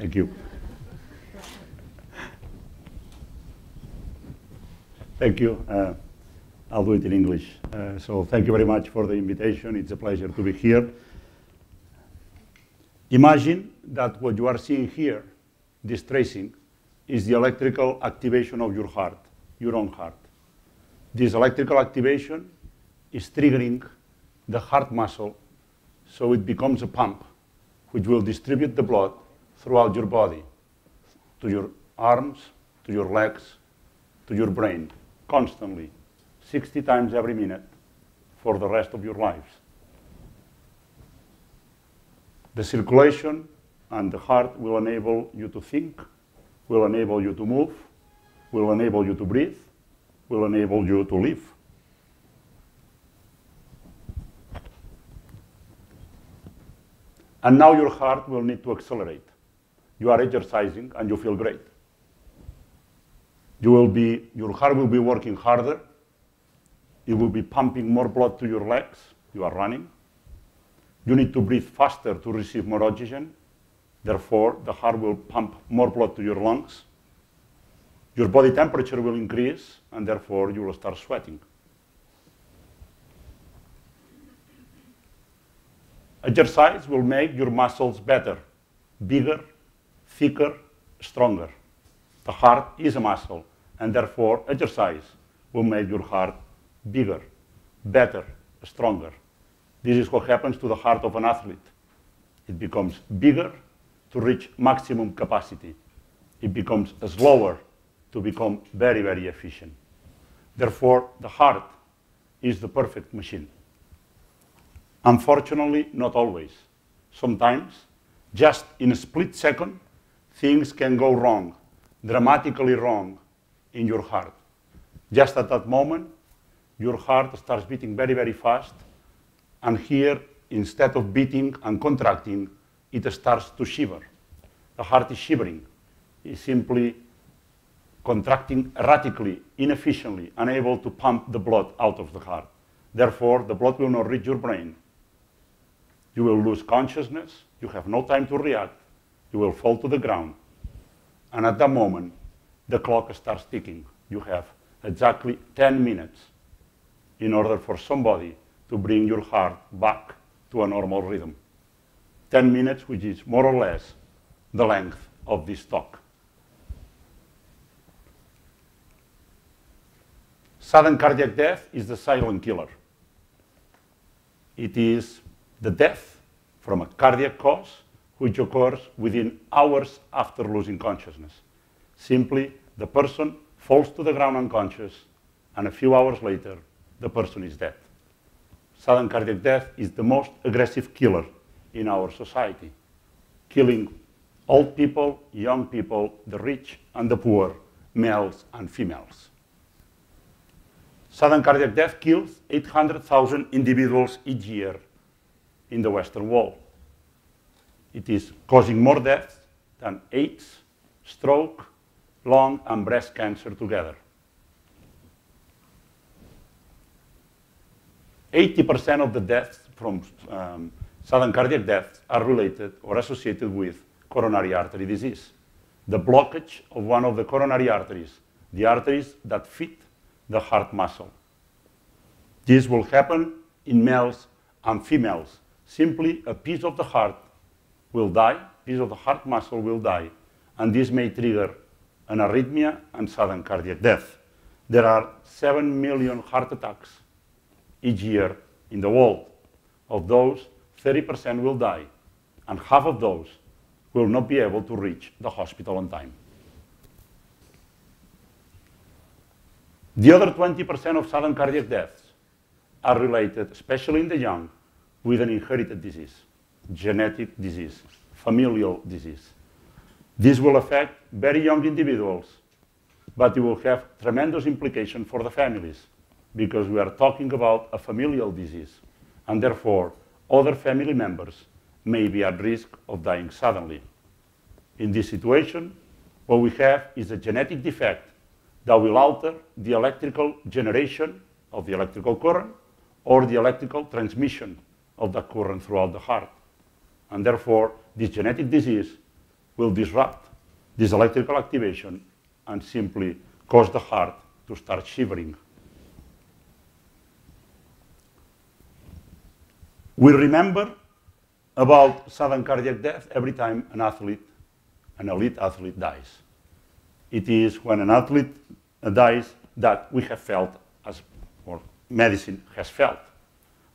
Thank you. Thank you. I'll do it in English. So thank you very much for the invitation. It's a pleasure to be here. Imagine that what you are seeing here, this tracing, is the electrical activation of your heart, your own heart. This electrical activation is triggering the heart muscle, so it becomes a pump, which will distribute the blood throughout your body, to your arms, to your legs, to your brain, constantly, 60 times every minute for the rest of your lives. The circulation and the heart will enable you to think, will enable you to move, will enable you to breathe, will enable you to live. And now your heart will need to accelerate. You are exercising and you feel great. Your heart will be working harder. It will be pumping more blood to your legs. You are running. You need to breathe faster to receive more oxygen. Therefore, the heart will pump more blood to your lungs. Your body temperature will increase, and therefore you will start sweating. Exercise will make your muscles better, bigger, thicker, stronger. The heart is a muscle, and therefore exercise will make your heart bigger, better, stronger. This is what happens to the heart of an athlete. It becomes bigger to reach maximum capacity. It becomes slower to become very, very efficient. Therefore, the heart is the perfect machine. Unfortunately, not always. Sometimes, just in a split second, things can go wrong, dramatically wrong, in your heart. Just at that moment, your heart starts beating very, very fast, and here, instead of beating and contracting, it starts to shiver. The heart is shivering. It's simply contracting erratically, inefficiently, unable to pump the blood out of the heart. Therefore, the blood will not reach your brain. You will lose consciousness, you have no time to react, you will fall to the ground. And at that moment, the clock starts ticking. You have exactly 10 minutes in order for somebody to bring your heart back to a normal rhythm. 10 minutes, which is more or less the length of this talk. Sudden cardiac death is the silent killer. It is the death from a cardiac cause which occurs within hours after losing consciousness. Simply, the person falls to the ground unconscious, and a few hours later, the person is dead. Sudden cardiac death is the most aggressive killer in our society, killing old people, young people, the rich and the poor, males and females. Sudden cardiac death kills 800,000 individuals each year in the Western world. It is causing more deaths than AIDS, stroke, lung and breast cancer together. 80% of the deaths from sudden cardiac deaths are related or associated with coronary artery disease. The blockage of one of the coronary arteries, the arteries that fit the heart muscle. This will happen in males and females. Simply a piece of the heart will die, piece of the heart muscle will die, and this may trigger an arrhythmia and sudden cardiac death. There are 7 million heart attacks each year in the world. Of those, 30% will die, and half of those will not be able to reach the hospital on time. The other 20% of sudden cardiac deaths are related, especially in the young, with an inherited disease, genetic disease, familial disease. This will affect very young individuals, but it will have tremendous implications for the families, because we are talking about a familial disease, and therefore other family members may be at risk of dying suddenly. In this situation, what we have is a genetic defect that will alter the electrical generation of the electrical current or the electrical transmission of the current throughout the heart. And therefore, this genetic disease will disrupt this electrical activation and simply cause the heart to start shivering. We remember about sudden cardiac death every time an athlete, an elite athlete, dies. It is when an athlete dies that we have felt, as or medicine has felt.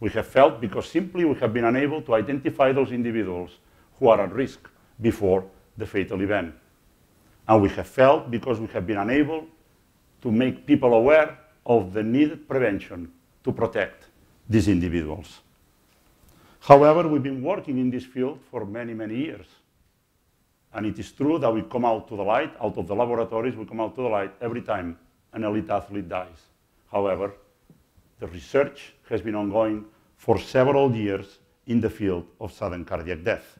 We have felt because simply we have been unable to identify those individuals who are at risk before the fatal event. And we have felt because we have been unable to make people aware of the needed prevention to protect these individuals. However, we've been working in this field for many, many years. And it is true that we come out to the light, out of the laboratories, we come out to the light every time an elite athlete dies. However, the research has been ongoing for several years in the field of sudden cardiac death.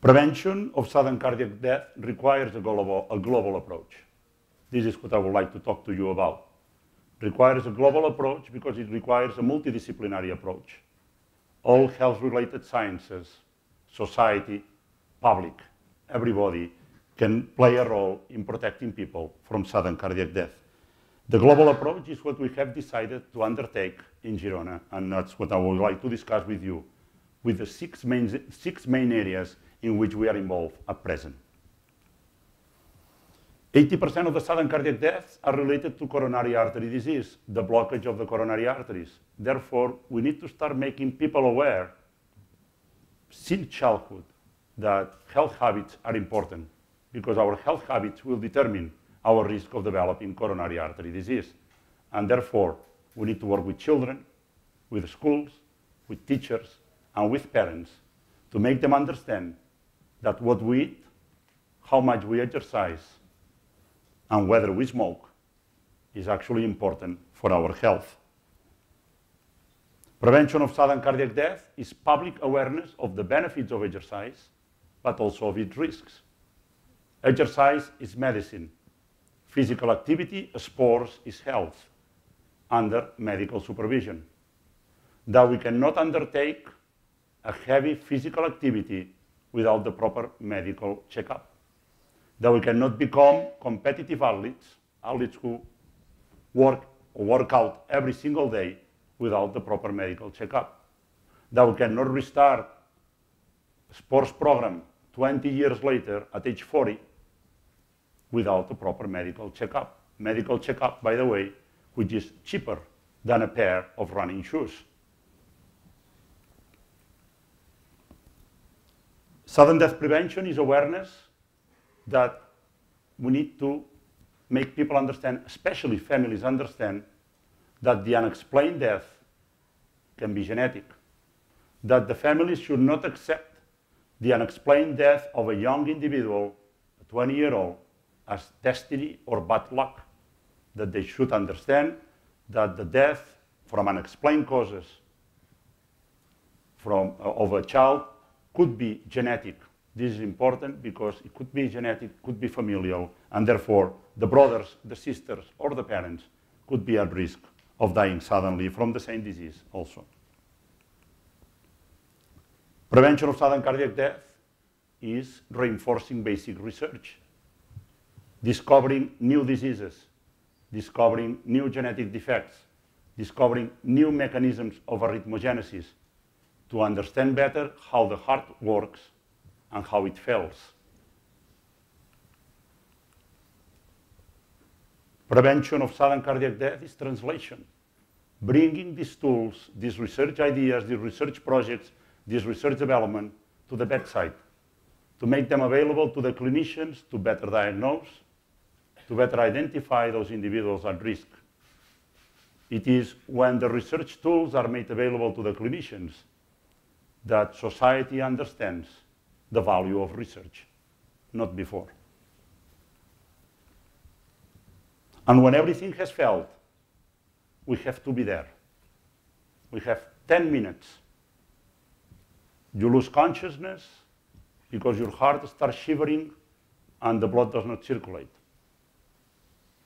Prevention of sudden cardiac death requires a global approach. This is what I would like to talk to you about. Requires a global approach because it requires a multidisciplinary approach. All health-related sciences, society, public, everybody can play a role in protecting people from sudden cardiac death. The global approach is what we have decided to undertake in Girona, and that's what I would like to discuss with you, with the six main areas in which we are involved at present. 80% of the sudden cardiac deaths are related to coronary artery disease, the blockage of the coronary arteries. Therefore, we need to start making people aware since childhood that health habits are important, because our health habits will determine our risk of developing coronary artery disease. And therefore, we need to work with children, with schools, with teachers, and with parents to make them understand that what we eat, how much we exercise, and whether we smoke is actually important for our health. Prevention of sudden cardiac death is public awareness of the benefits of exercise, but also of its risks. Exercise is medicine. Physical activity, sports, is health under medical supervision. That we cannot undertake a heavy physical activity without the proper medical checkup. That we cannot become competitive athletes who work out every single day without the proper medical checkup. That we cannot restart a sports program 20 years later at age 40 without a proper medical checkup. Medical checkup, by the way, which is cheaper than a pair of running shoes. Sudden death prevention is awareness that we need to make people understand, especially families understand, that the unexplained death can be genetic, that the families should not accept the unexplained death of a young individual, a 20-year-old, as destiny or bad luck, that they should understand that the death from unexplained causes of a child could be genetic. This is important because it could be genetic, could be familial, and therefore the brothers, the sisters, or the parents could be at risk of dying suddenly from the same disease also. Prevention of sudden cardiac death is reinforcing basic research, discovering new diseases, discovering new genetic defects, discovering new mechanisms of arrhythmogenesis to understand better how the heart works and how it fails. Prevention of sudden cardiac death is translation, bringing these tools, these research ideas, these research projects, this research development to the bedside, to make them available to the clinicians to better diagnose, to better identify those individuals at risk. It is when the research tools are made available to the clinicians that society understands the value of research, not before. And when everything has failed, we have to be there. We have 10 minutes. You lose consciousness because your heart starts shivering and the blood does not circulate.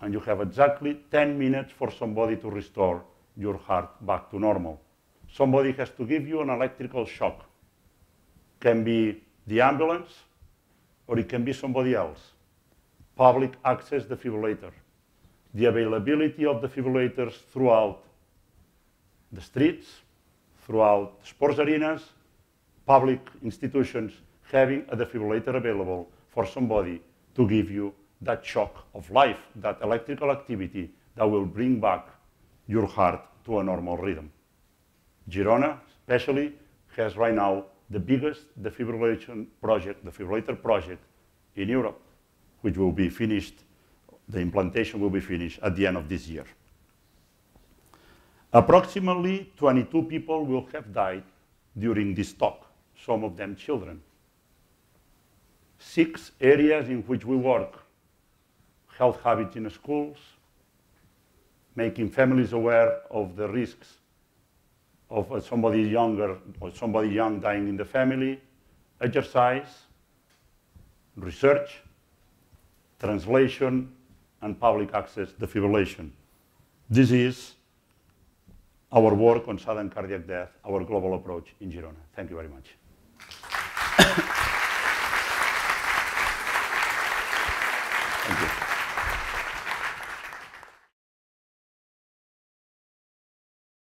And you have exactly 10 minutes for somebody to restore your heart back to normal. Somebody has to give you an electrical shock. Can be the ambulance, or it can be somebody else. Public access defibrillator. The availability of defibrillators throughout the streets, throughout sports arenas, public institutions, having a defibrillator available for somebody to give you that shock of life, that electrical activity that will bring back your heart to a normal rhythm. Girona, especially, has right now the biggest defibrillator project in Europe, which will be finished, the implantation will be finished at the end of this year. Approximately 22 people will have died during this talk, some of them children. 6 areas in which we work: health habits in schools, making families aware of the risks of somebody younger or somebody young dying in the family, exercise, research, translation, and public access defibrillation. This is our work on sudden cardiac death, our global approach in Girona. Thank you very much. Thank you.